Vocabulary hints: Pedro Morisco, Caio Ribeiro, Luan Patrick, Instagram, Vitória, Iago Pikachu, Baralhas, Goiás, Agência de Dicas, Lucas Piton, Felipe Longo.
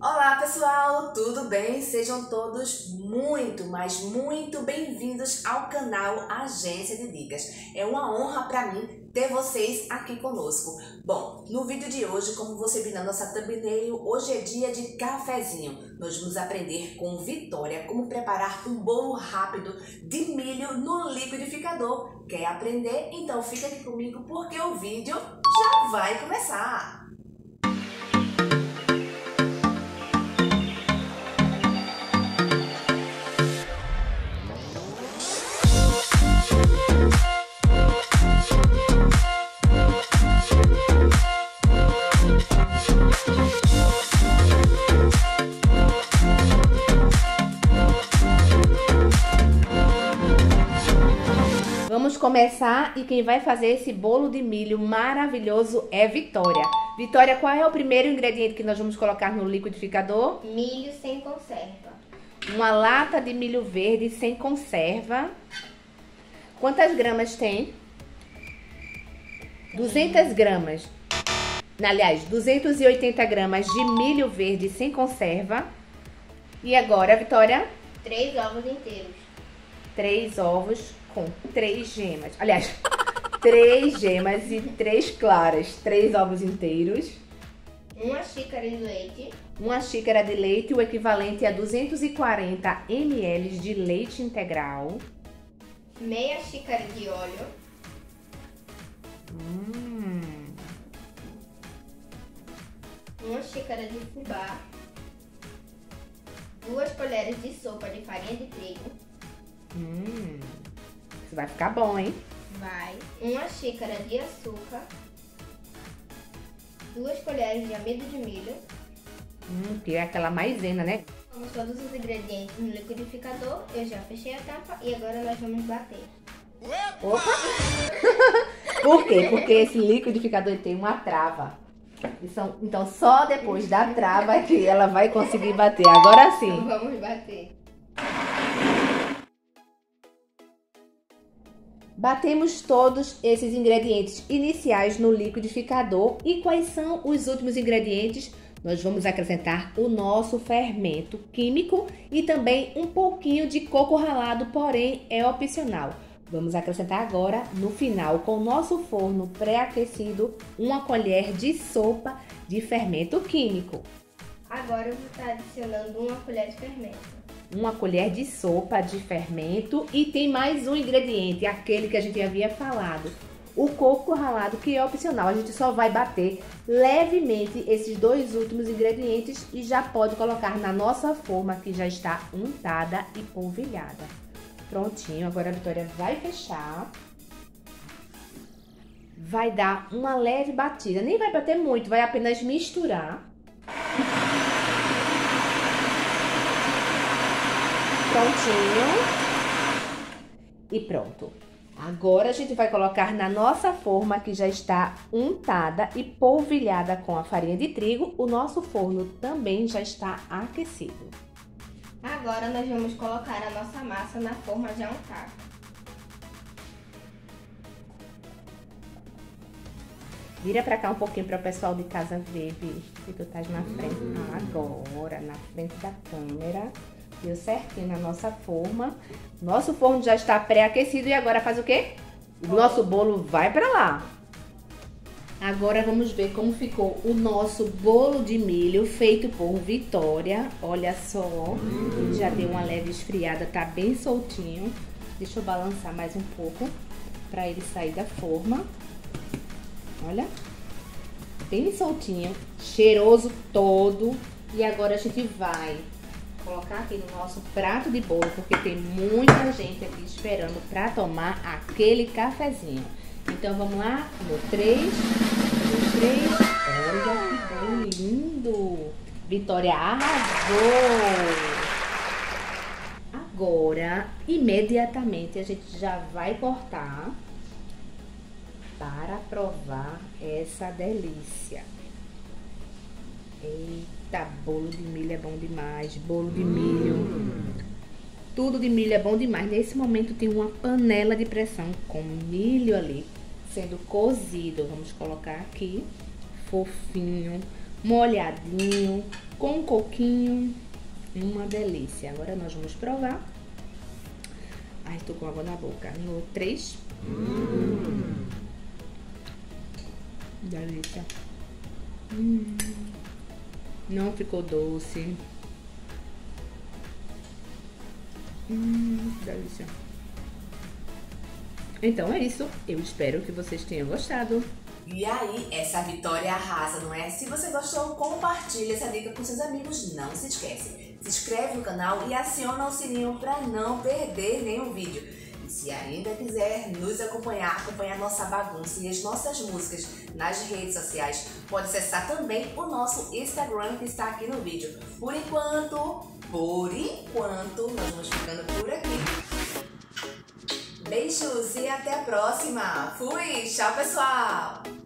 Olá pessoal, tudo bem? Sejam todos muito, mas muito bem-vindos ao canal Agência de Dicas. É uma honra para mim ter vocês aqui conosco. Bom, no vídeo de hoje, como você viu na nossa thumbnail, hoje é dia de cafezinho. Nós vamos aprender com Vitória como preparar um bolo rápido de milho no liquidificador. Quer aprender? Então fica aqui comigo porque o vídeo já vai começar! Vamos começar e quem vai fazer esse bolo de milho maravilhoso é Vitória. Vitória, qual é o primeiro ingrediente que nós vamos colocar no liquidificador? Milho sem conserva. Uma lata de milho verde sem conserva. Quantas gramas tem? 200 gramas. Aliás, 280 gramas de milho verde sem conserva. E agora, Vitória? 3 ovos inteiros. 3 ovos com 3 gemas. Aliás, 3 gemas e 3 claras. 3 ovos inteiros. 1 xícara de leite. 1 xícara de leite, o equivalente a 240 ml de leite integral. Meia xícara de óleo. Uma xícara de fubá. 2 colheres de sopa de farinha de trigo. Isso vai ficar bom, hein? Vai. 1 xícara de açúcar. 2 colheres de amido de milho. Que é aquela maisena, né? Colocamos todos os ingredientes no liquidificador. Eu já fechei a tampa e agora nós vamos bater. Opa! Por quê? Porque esse liquidificador tem uma trava. Então só depois da trava que ela vai conseguir bater. Agora sim. Então vamos bater. Batemos todos esses ingredientes iniciais no liquidificador. E quais são os últimos ingredientes? Nós vamos acrescentar o nosso fermento químico e também um pouquinho de coco ralado, porém é opcional. Vamos acrescentar agora, no final, com o nosso forno pré-aquecido, 1 colher de sopa de fermento químico. Agora eu vou estar adicionando 1 colher de fermento. 1 colher de sopa de fermento e tem mais um ingrediente, aquele que a gente havia falado. O coco ralado, que é opcional, a gente só vai bater levemente esses 2 últimos ingredientes e já pode colocar na nossa forma que já está untada e polvilhada. Prontinho, agora a Vitória vai fechar. Vai dar uma leve batida, nem vai bater muito, vai apenas misturar. Prontinho. E pronto. Agora a gente vai colocar na nossa forma que já está untada e polvilhada com a farinha de trigo. O nosso forno também já está aquecido. Agora nós vamos colocar a nossa massa na forma já untada. Vira pra cá um pouquinho para o pessoal de casa ver, se tu estás na frente. Agora, na frente da câmera. Deu certinho na nossa forma. Nosso forno já está pré-aquecido e agora faz o quê? O nosso bolo vai para lá. Agora vamos ver como ficou o nosso bolo de milho feito por Vitória. Olha só, ele já deu uma leve esfriada, tá bem soltinho. Deixa eu balançar mais um pouco para ele sair da forma. Olha, bem soltinho, cheiroso todo. E agora a gente vai colocar aqui no nosso prato de bolo, porque tem muita gente aqui esperando para tomar aquele cafezinho. Então vamos lá, no 3, no 3, olha que bem lindo! Vitória arrasou! Agora, imediatamente, a gente já vai cortar para provar essa delícia. Eita, bolo de milho é bom demais, bolo de milho. Tudo de milho é bom demais. Nesse momento tem uma panela de pressão com milho ali sendo cozido. Vamos colocar aqui, fofinho, molhadinho, com coquinho. Uma delícia. Agora nós vamos provar. Ai, tô com água na boca. No 3. Delícia. Não ficou doce. Delícia. Então é isso. Eu espero que vocês tenham gostado. E aí, essa Vitória arrasa, não é? Se você gostou, compartilha essa dica com seus amigos. Não se esquece, se inscreve no canal e aciona o sininho para não perder nenhum vídeo. E se ainda quiser nos acompanhar, acompanhar nossa bagunça e as nossas músicas nas redes sociais, pode acessar também o nosso Instagram que está aqui no vídeo. Por enquanto, nós vamos ficando por aqui. Beijos e até a próxima. Fui, tchau pessoal.